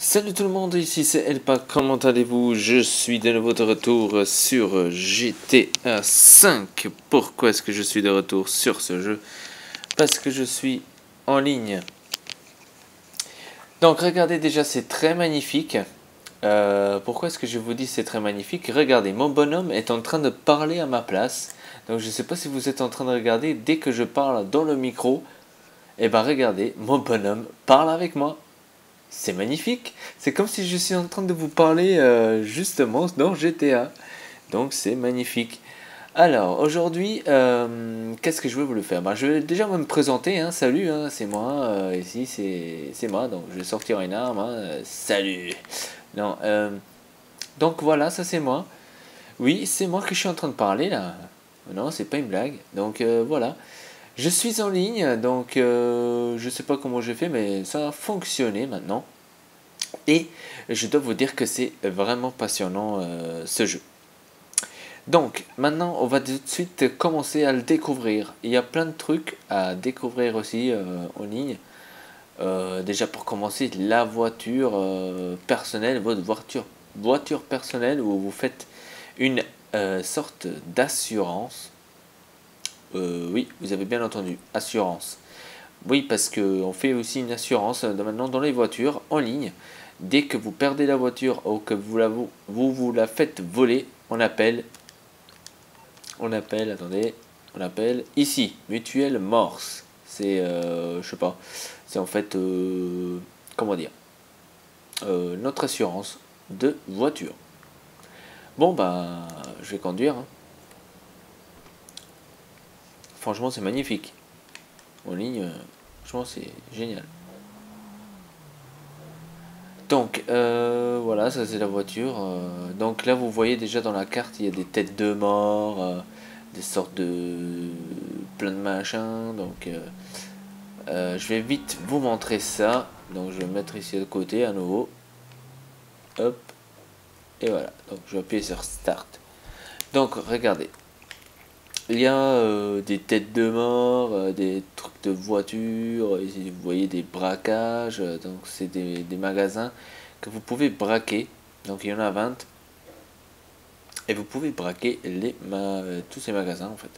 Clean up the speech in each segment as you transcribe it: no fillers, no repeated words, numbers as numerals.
Salut tout le monde, ici c'est Elpa, comment allez-vous? Je suis de nouveau de retour sur GTA V. Pourquoi est-ce que je suis de retour sur ce jeu? Parce que je suis en ligne. Donc regardez déjà, c'est très magnifique. Pourquoi est-ce que je vous dis c'est très magnifique? Regardez, mon bonhomme est en train de parler à ma place. Donc je ne sais pas si vous êtes en train de regarder, dès que je parle dans le micro, et ben regardez, mon bonhomme parle avec moi. C'est magnifique, c'est comme si je suis en train de vous parler justement dans GTA. Donc c'est magnifique. Alors aujourd'hui, qu'est-ce que je vais vous le faire? Je vais déjà me présenter, hein. Salut, hein, c'est moi, ici c'est moi, donc je vais sortir une arme, hein. Salut. Non, donc voilà, ça c'est moi. Oui, c'est moi que je suis en train de parler là. Non, c'est pas une blague, donc voilà. Je suis en ligne, donc je sais pas comment j'ai fait, mais ça a fonctionné maintenant. Et je dois vous dire que c'est vraiment passionnant ce jeu. Donc maintenant, on va tout de suite commencer à le découvrir. Il y a plein de trucs à découvrir aussi en ligne. Déjà pour commencer, la voiture personnelle, votre voiture personnelle où vous faites une sorte d'assurance. Oui, vous avez bien entendu, assurance. Oui, parce qu'on fait aussi une assurance maintenant dans les voitures en ligne. Dès que vous perdez la voiture ou que vous la faites voler, on appelle ici, Mutuelle Morse. C'est, je sais pas, c'est en fait, comment dire, notre assurance de voiture. Bon, bah, je vais conduire, hein. Franchement, c'est magnifique. En ligne, franchement, c'est génial. Donc, voilà, ça c'est la voiture. Donc là, vous voyez déjà dans la carte, il y a des têtes de mort, des sortes de... plein de machins. Donc, je vais vite vous montrer ça. Donc, je vais mettre ici de côté à nouveau. Hop. Et voilà. Donc, je vais appuyer sur Start. Donc, regardez. Il y a des têtes de mort, des trucs de voiture, ici, vous voyez des braquages, donc c'est des magasins que vous pouvez braquer, donc il y en a 20, et vous pouvez braquer tous ces magasins en fait.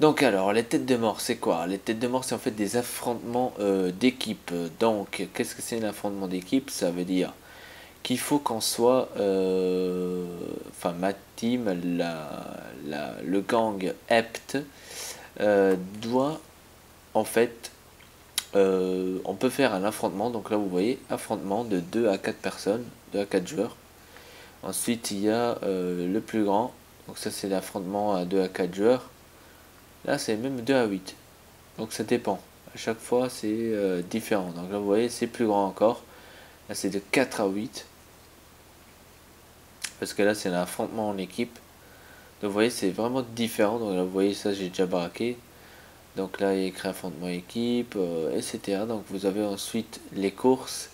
Donc alors, les têtes de mort c'est quoi? Les têtes de mort c'est en fait des affrontements d'équipe. Donc qu'est-ce que c'est un affrontement d'équipe? Ça veut dire qu'il faut qu'on soit, enfin ma team, le gang Hept doit, en fait, on peut faire un affrontement, donc là vous voyez, affrontement de 2 à 4 personnes, 2 à 4 joueurs. Ensuite il y a le plus grand, donc ça c'est l'affrontement à 2 à 4 joueurs, là c'est même 2 à 8, donc ça dépend, à chaque fois c'est différent, donc là vous voyez c'est plus grand encore. Là c'est de 4 à 8. Parce que là c'est un affrontement en équipe. Donc vous voyez c'est vraiment différent. Donc là vous voyez ça j'ai déjà braqué. Donc là il y a écrit affrontement équipe, etc. Donc vous avez ensuite les courses.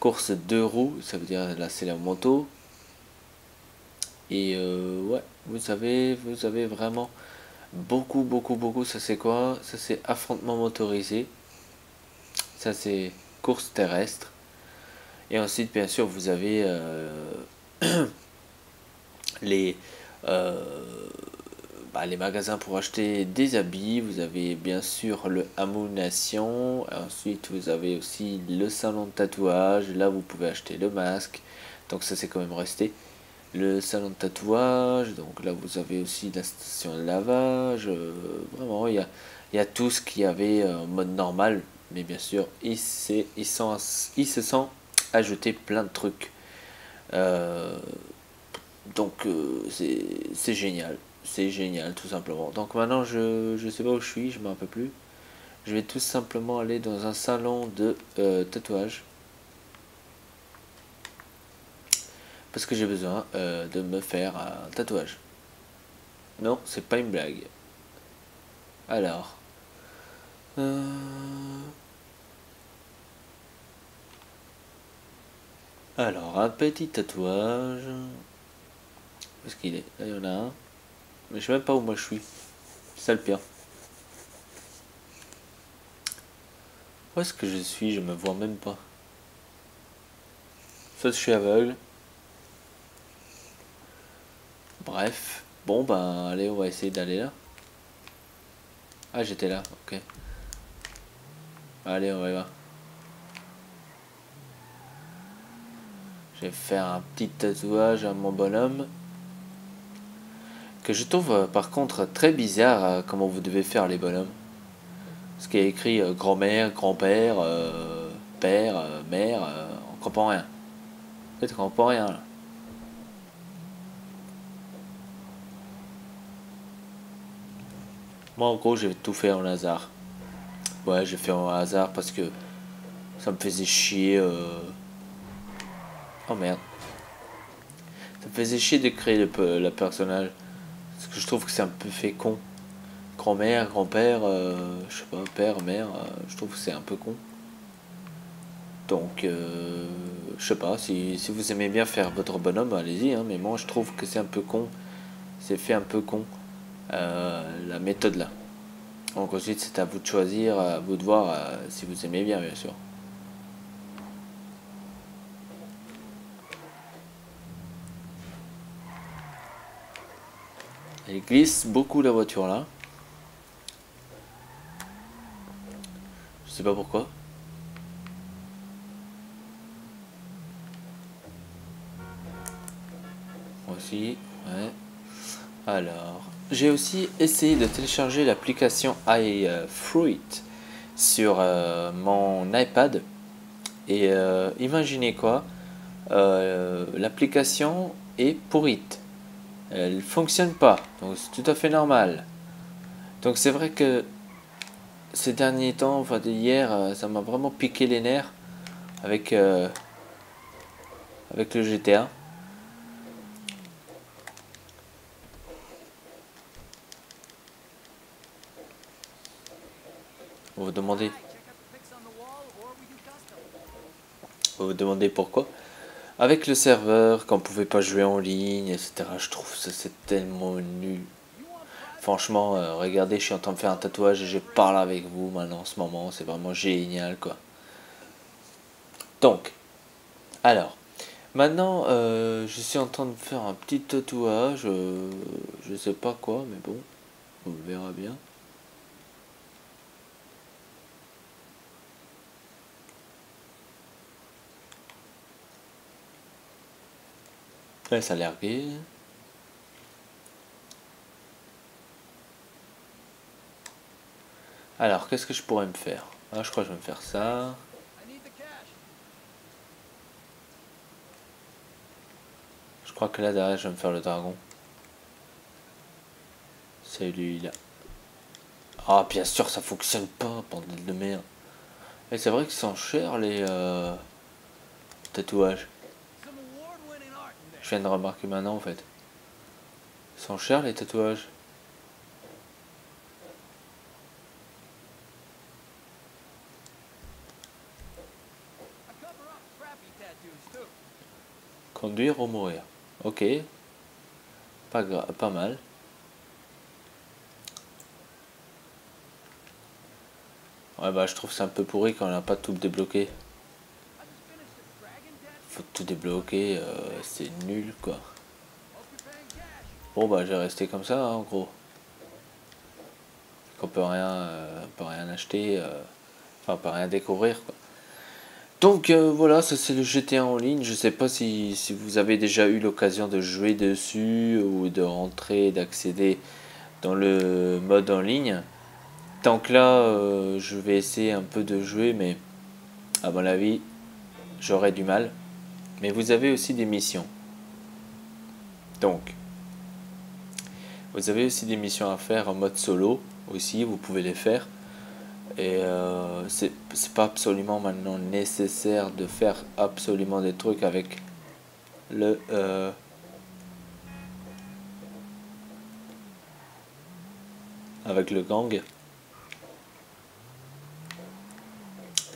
Course 2 roues, ça veut dire là c'est la moto. Et ouais, vous avez vraiment beaucoup. Ça c'est quoi? Ça c'est affrontement motorisé. Ça c'est course terrestre. Et ensuite, bien sûr, vous avez les magasins pour acheter des habits. Vous avez bien sûr le Ammu Nation. Ensuite, vous avez aussi le salon de tatouage. Là, vous pouvez acheter le masque. Donc ça, c'est quand même resté. Le salon de tatouage. Donc là, vous avez aussi la station de lavage. Vraiment, il y a tout ce qu'il y avait en mode normal. Mais bien sûr, il se sent ajouter plein de trucs, donc c'est génial, tout simplement. Donc maintenant je sais pas où je suis, je m'en rappelle plus. Je vais tout simplement aller dans un salon de tatouage parce que j'ai besoin de me faire un tatouage. Non, c'est pas une blague. Alors un petit tatouage. Où est-ce qu'il est? Là, il y en a un. Mais je sais même pas où moi je suis. C'est ça le pire. Où est-ce que je suis? Je me vois même pas. Soit je suis aveugle. Bref. Bon, bah, allez, on va essayer d'aller là. Ah, j'étais là, ok. Allez, on va y voir. Je vais faire un petit tatouage à mon bonhomme. Que je trouve, par contre, très bizarre comment vous devez faire les bonhommes. Ce qui est écrit grand-mère, grand-père, père, mère, on comprend rien. Peut-être qu'on comprend rien, là. Moi, en gros, j'ai tout fait en hasard. Ouais, j'ai fait en hasard parce que ça me faisait chier. Oh merde. Ça me faisait chier de créer le personnage. Parce que je trouve que c'est un peu fait con. Grand-mère, grand-père, je sais pas, père, mère, je trouve que c'est un peu con. Donc, je sais pas, si vous aimez bien faire votre bonhomme, allez-y. Hein, mais moi, je trouve que c'est un peu con. C'est fait un peu con. La méthode là. Donc ensuite c'est à vous de choisir, à vous de voir si vous aimez bien, bien sûr. Elle glisse beaucoup la voiture là. Je sais pas pourquoi. Moi aussi, ouais. Alors, j'ai aussi essayé de télécharger l'application iFruit sur mon iPad. Et imaginez quoi, l'application est pourrite. Elle fonctionne pas, donc c'est tout à fait normal. Donc c'est vrai que ces derniers temps, enfin d'hier, ça m'a vraiment piqué les nerfs avec le GTA. Vous vous demandez pourquoi? Avec le serveur, qu'on ne pouvait pas jouer en ligne, etc. Je trouve que c'est tellement nul. Franchement, regardez, je suis en train de faire un tatouage et je parle avec vous maintenant en ce moment. C'est vraiment génial, quoi. Donc, alors, maintenant, je suis en train de faire un petit tatouage. Je sais pas quoi, mais bon, on le verra bien. Ouais, ça a l'air gay. Alors, qu'est-ce que je pourrais me faire? Ah, je crois que je vais me faire ça. Je crois que là, derrière, je vais me faire le dragon. Celui-là. Ah, bien sûr, ça fonctionne pas, bordel de merde. Et c'est vrai qu'ils sont chers, les tatouages. Je viens de remarquer maintenant en fait. Ils sont chers les tatouages. Conduire ou mourir. Ok. Pas mal. Ouais bah je trouve c'est un peu pourri quand on n'a pas tout débloqué. Faut tout débloquer, c'est nul quoi. Bon bah j'ai resté comme ça hein, en gros. On peut rien, acheter, enfin on peut rien découvrir quoi. Donc voilà, ça c'est le GTA en ligne. Je sais pas si vous avez déjà eu l'occasion de jouer dessus ou de rentrer, d'accéder dans le mode en ligne. Tant que là, je vais essayer un peu de jouer, mais à mon avis, j'aurai du mal. Mais vous avez aussi des missions. Donc, vous avez aussi des missions à faire en mode solo aussi, vous pouvez les faire. Et c'est pas absolument maintenant nécessaire de faire absolument des trucs avec le gang.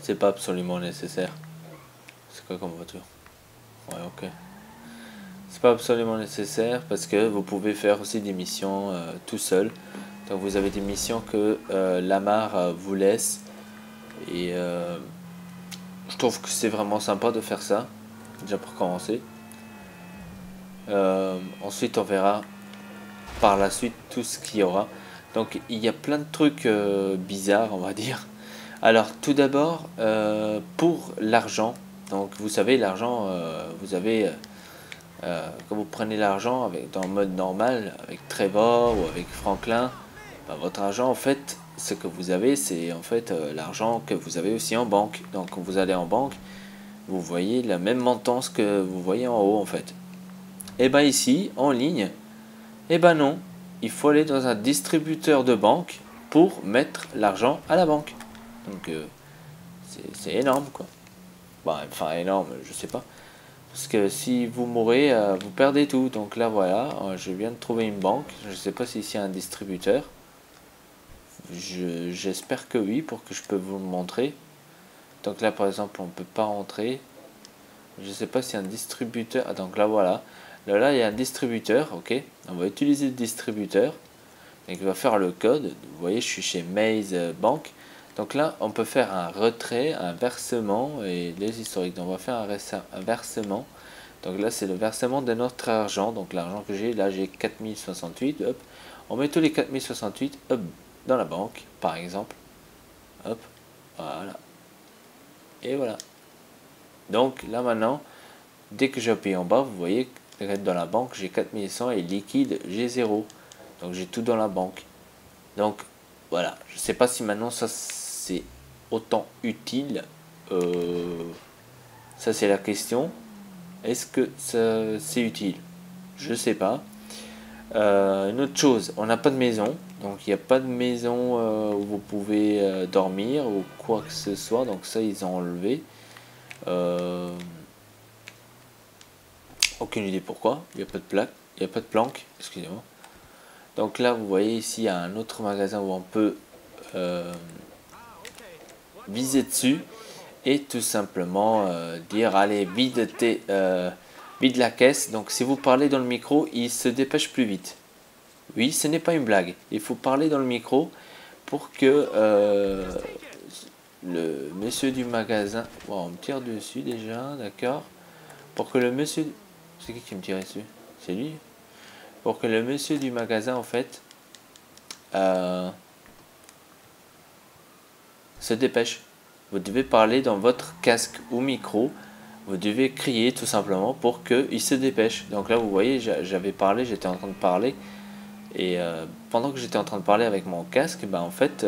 C'est pas absolument nécessaire. C'est quoi comme voiture? Ouais, ok. C'est pas absolument nécessaire parce que vous pouvez faire aussi des missions tout seul. Donc vous avez des missions que Lamar vous laisse. Et je trouve que c'est vraiment sympa de faire ça. déjà pour commencer. Ensuite on verra par la suite tout ce qu'il y aura. Donc il y a plein de trucs bizarres, on va dire. Alors tout d'abord pour l'argent, donc vous savez l'argent, vous avez quand vous prenez l'argent avec dans le mode normal avec Trevor ou avec Franklin, ben, votre argent en fait, ce que vous avez c'est en fait l'argent que vous avez aussi en banque. Donc quand vous allez en banque, vous voyez la même montance que vous voyez en haut en fait. Et ben ici en ligne, et ben non, il faut aller dans un distributeur de banque pour mettre l'argent à la banque. Donc c'est énorme quoi. Enfin énorme, je sais pas. Parce que si vous mourrez, vous perdez tout. Donc là voilà, je viens de trouver une banque. Je sais pas si c'est un distributeur. J'espère que oui, pour que je peux vous le montrer. Donc là par exemple, on peut pas entrer. Je sais pas si un distributeur. Ah, donc là voilà. Là, il y a un distributeur, ok. On va utiliser le distributeur. Donc, il va faire le code. Vous voyez, je suis chez Maze Bank. Donc là, on peut faire un retrait, un versement et les historiques. Donc, on va faire un versement. Donc là, c'est le versement de notre argent. Donc l'argent que j'ai, là, j'ai 4068. Hop. On met tous les 4068 hop, dans la banque, par exemple. Hop, voilà. Et voilà. Donc là, maintenant, dès que j'appuie en bas, vous voyez que dans la banque j'ai 4100 et liquide j'ai 0, donc j'ai tout dans la banque. Donc voilà, je sais pas si maintenant ça c'est autant utile, ça c'est la question. Est-ce que ça c'est utile? Je sais pas. Une autre chose, on n'a pas de maison, donc il n'y a pas de maison où vous pouvez dormir ou quoi que ce soit, donc ça ils ont enlevé. Aucune idée pourquoi, il n'y a pas de plaque, il n'y a pas de planque, excusez-moi. Donc là vous voyez ici il y a un autre magasin où on peut viser dessus et tout simplement dire allez vide la caisse. Donc si vous parlez dans le micro, il se dépêche plus vite. Oui, ce n'est pas une blague, il faut parler dans le micro pour que le monsieur du magasin, bon, on me tire dessus déjà, d'accord, pour que le monsieur... C'est qui me tirait dessus? C'est lui. Pour que le monsieur du magasin, en fait, se dépêche. Vous devez parler dans votre casque ou micro. Vous devez crier tout simplement pour qu'il se dépêche. Donc là, vous voyez, j'avais parlé, j'étais en train de parler. Et pendant que j'étais en train de parler avec mon casque, ben, en fait,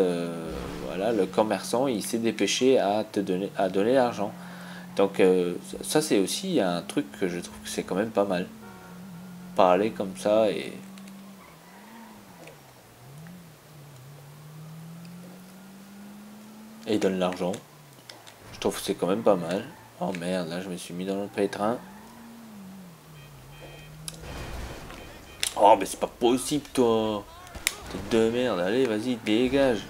voilà, le commerçant, il s'est dépêché à te donner, l'argent. Donc ça c'est aussi un truc que je trouve que c'est quand même pas mal. Parler comme ça et... Et donne l'argent. Je trouve que c'est quand même pas mal. Oh merde, là je me suis mis dans le pétrin. Oh mais c'est pas possible toi. T'es de merde, allez vas-y dégage.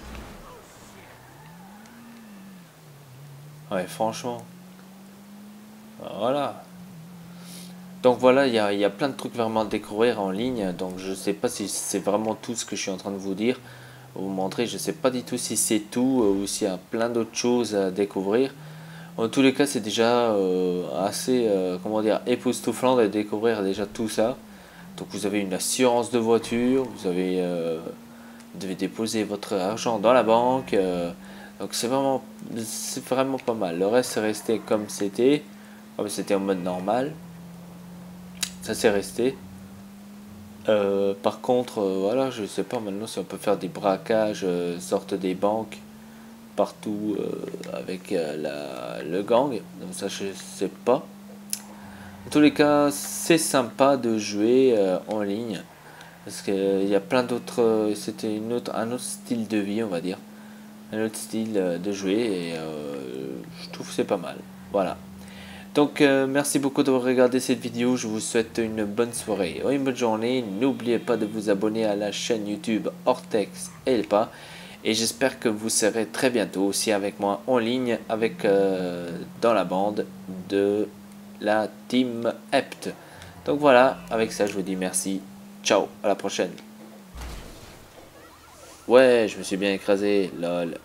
Ouais franchement. Voilà. Donc voilà, il y a plein de trucs vraiment à découvrir en ligne. Donc je sais pas si c'est vraiment tout ce que je suis en train de vous dire, vous montrer. Je sais pas du tout si c'est tout ou s'il y a plein d'autres choses à découvrir. En tous les cas, c'est déjà assez, comment dire, époustouflant de découvrir déjà tout ça. Donc vous avez une assurance de voiture, vous avez, vous devez déposer votre argent dans la banque. Donc c'est vraiment pas mal. Le reste c'est resté comme c'était. Comme c'était en mode normal, ça c'est resté. Par contre, voilà, je sais pas maintenant si on peut faire des braquages, sorte des banques partout avec le gang. Donc ça je sais pas. En tous les cas, c'est sympa de jouer en ligne parce qu'il y a plein d'autres. C'était un autre style de vie, on va dire, un autre style de jouer et je trouve que c'est pas mal. Voilà. Donc merci beaucoup d'avoir regardé cette vidéo, je vous souhaite une bonne soirée ou une bonne journée, n'oubliez pas de vous abonner à la chaîne YouTube Ortex Elpa et j'espère que vous serez très bientôt aussi avec moi en ligne avec dans la bande de la team Ept. Donc voilà, avec ça je vous dis merci, ciao, à la prochaine. Ouais, je me suis bien écrasé, lol.